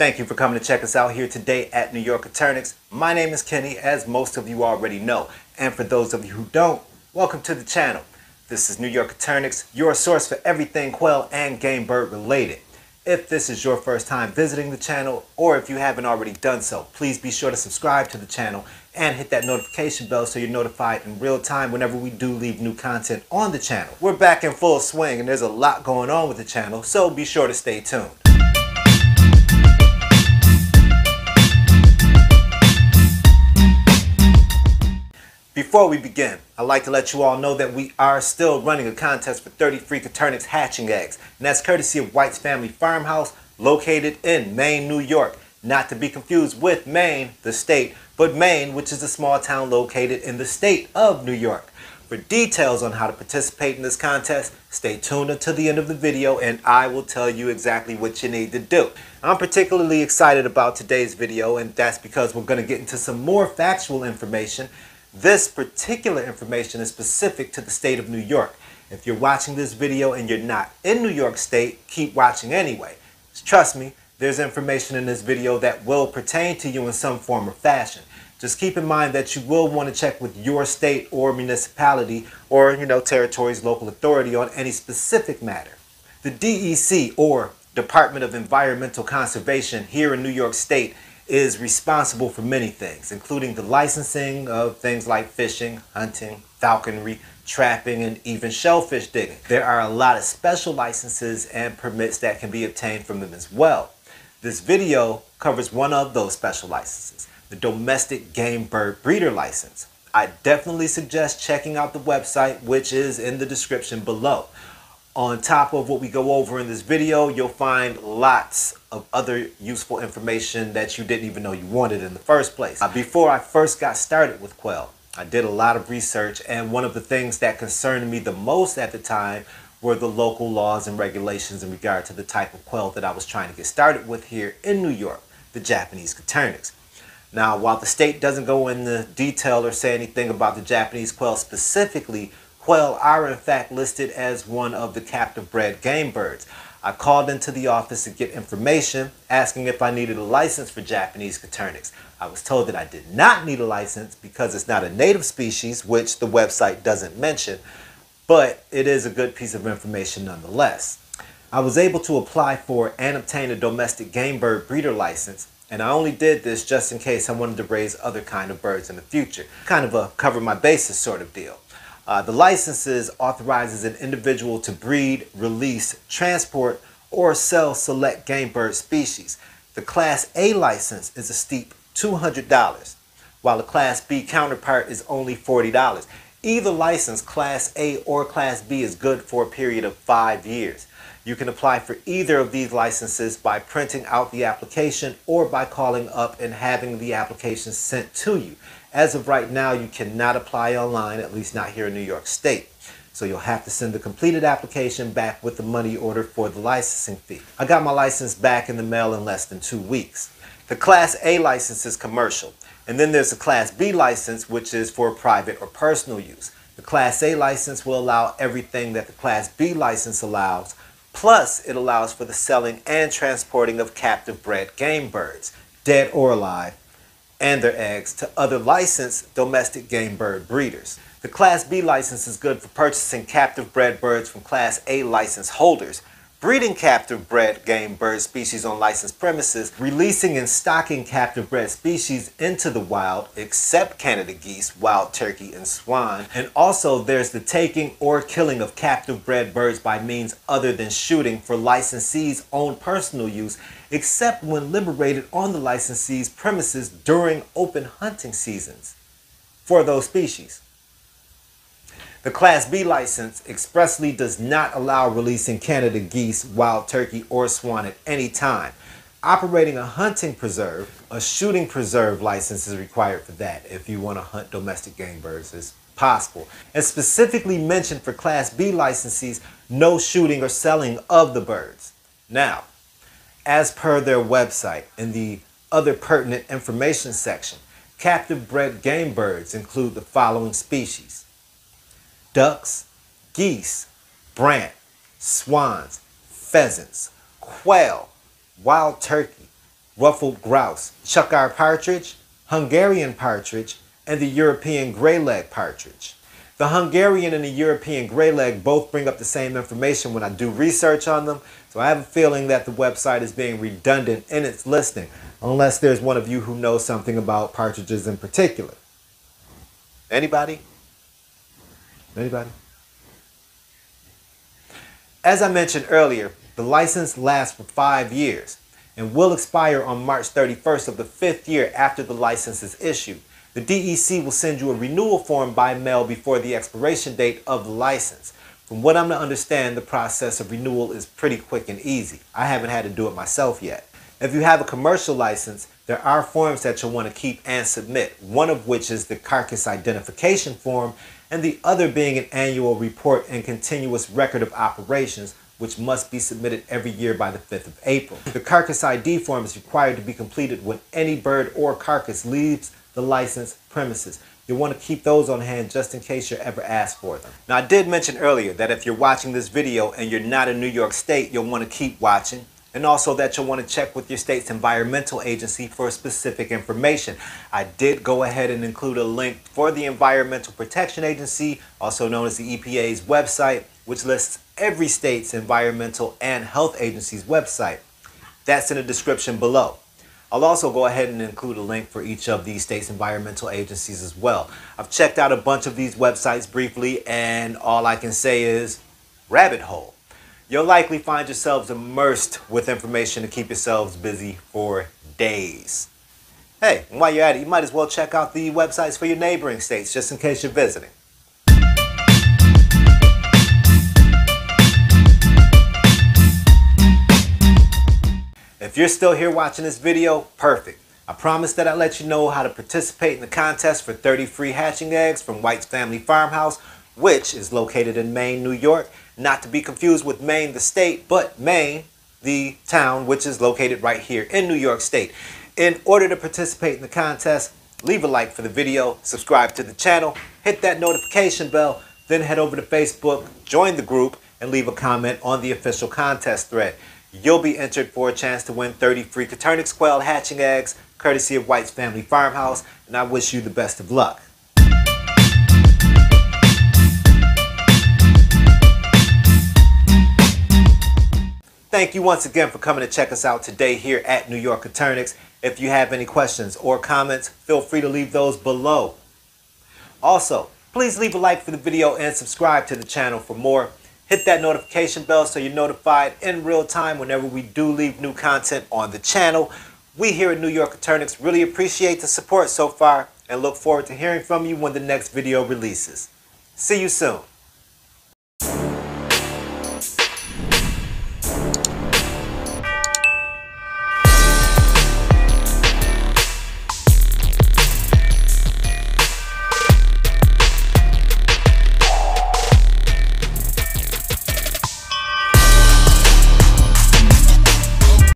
Thank you for coming to check us out here today at New York Coturnix. My name is Kenny, as most of you already know. And for those of you who don't, welcome to the channel. This is New York Coturnix, your source for everything quail and game bird related. If this is your first time visiting the channel, or if you haven't already done so, please be sure to subscribe to the channel and hit that notification bell so you're notified in real time whenever we do leave new content on the channel. We're back in full swing and there's a lot going on with the channel, so be sure to stay tuned. Before we begin, I'd like to let you all know that we are still running a contest for 30 free Coturnix hatching eggs, and that's courtesy of White's Family Farmhouse, located in Maine, New York. Not to be confused with Maine, the state, but Maine, which is a small town located in the state of New York. For details on how to participate in this contest, stay tuned until the end of the video and I will tell you exactly what you need to do. I'm particularly excited about today's video, and that's because we're going to get into some more factual information. This particular information is specific to the state of New York. If you're watching this video and you're not in New York State, keep watching anyway. Trust me, there's information in this video that will pertain to you in some form or fashion. Just keep in mind that you will want to check with your state or municipality or, territory's local authority on any specific matter. The DEC, or Department of Environmental Conservation, here in New York State is responsible for many things, including the licensing of things like fishing, hunting, falconry, trapping, and even shellfish digging. There are a lot of special licenses and permits that can be obtained from them as well. This video covers one of those special licenses, the Domestic Game Bird Breeder License. I definitely suggest checking out the website, which is in the description below. On top of what we go over in this video, you'll find lots of other useful information that you didn't even know you wanted in the first place. Before I first got started with quail, I did a lot of research, and one of the things that concerned me the most at the time were the local laws and regulations in regard to the type of quail that I was trying to get started with here in New York, the Japanese Coturnix. Now, while the state doesn't go into detail or say anything about the Japanese quail specifically, quail are in fact listed as one of the captive bred game birds. I called into the office to get information, asking if I needed a license for Japanese Coturnix. I was told that I did not need a license because it's not a native species, which the website doesn't mention, but it is a good piece of information nonetheless. I was able to apply for and obtain a domestic game bird breeder license, and I only did this just in case I wanted to raise other kind of birds in the future. Kind of a cover my bases sort of deal. The licenses authorizes an individual to breed, release, transport, or sell select game bird species. The Class A license is a steep $200, while the Class B counterpart is only $40. Either license, Class A or Class B, is good for a period of 5 years. You can apply for either of these licenses by printing out the application or by calling up and having the application sent to you. As of right now, you cannot apply online, at least not here in New York State. So you'll have to send the completed application back with the money order for the licensing fee. I got my license back in the mail in less than 2 weeks. The Class A license is commercial, and then there's the Class B license, which is for private or personal use. The Class A license will allow everything that the Class B license allows, plus it allows for the selling and transporting of captive bred game birds, dead or alive, and their eggs to other licensed domestic game bird breeders. The Class B license is good for purchasing captive bred birds from Class A license holders, breeding captive bred game bird species on licensed premises, releasing and stocking captive bred species into the wild, except Canada geese, wild turkey, and swan. And also there's the taking or killing of captive bred birds by means other than shooting for licensees' own personal use, except when liberated on the licensee's premises during open hunting seasons for those species. The Class B license expressly does not allow releasing Canada geese, wild turkey, or swan at any time. Operating a hunting preserve, a shooting preserve license is required for that if you want to hunt domestic game birds as possible. And specifically mentioned for Class B licensees, no shooting or selling of the birds. Now, as per their website, in the other pertinent information section, captive bred game birds include the following species: ducks, geese, brant, swans, pheasants, quail, wild turkey, ruffled grouse, Chukar partridge, Hungarian partridge, and the European greylag partridge. The Hungarian and the European greylag both bring up the same information when I do research on them, so I have a feeling that the website is being redundant in its listing, unless there's one of you who knows something about partridges in particular. Anybody? Anybody? As I mentioned earlier, the license lasts for 5 years and will expire on March 31st of the 5th year after the license is issued. The DEC will send you a renewal form by mail before the expiration date of the license. From what I'm to understand, the process of renewal is pretty quick and easy. I haven't had to do it myself yet. If you have a commercial license, there are forms that you'll want to keep and submit, one of which is the carcass identification form and the other being an annual report and continuous record of operations, which must be submitted every year by the 5th of April. The carcass ID form is required to be completed when any bird or carcass leaves the license premises. You'll want to keep those on hand just in case you're ever asked for them. Now, I did mention earlier that if you're watching this video and you're not in New York State, you'll want to keep watching, and also that you'll want to check with your state's environmental agency for specific information. I did go ahead and include a link for the Environmental Protection Agency, also known as the EPA's website, which lists every state's environmental and health agency's website. That's in the description below. I'll also go ahead and include a link for each of these states' environmental agencies as well. I've checked out a bunch of these websites briefly, and all I can say is rabbit hole. You'll likely find yourselves immersed with information to keep yourselves busy for days. Hey, and while you're at it, you might as well check out the websites for your neighboring states just in case you're visiting. If you're still here watching this video, perfect. I promise that I'll let you know how to participate in the contest for 30 free hatching eggs from White's Family Farmhouse, which is located in Maine, New York. Not to be confused with Maine, the state, but Maine, the town, which is located right here in New York State. In order to participate in the contest, leave a like for the video, subscribe to the channel, hit that notification bell, then head over to Facebook, join the group, and leave a comment on the official contest thread. You'll be entered for a chance to win 30 free Coturnix quail hatching eggs, courtesy of White's Family Farmhouse, and I wish you the best of luck. Thank you once again for coming to check us out today here at New York Coturnix. If you have any questions or comments, feel free to leave those below. Also, please leave a like for the video and subscribe to the channel for more. Hit that notification bell so you're notified in real time whenever we do leave new content on the channel. We here at New York Coturnix really appreciate the support so far and look forward to hearing from you when the next video releases. See you soon.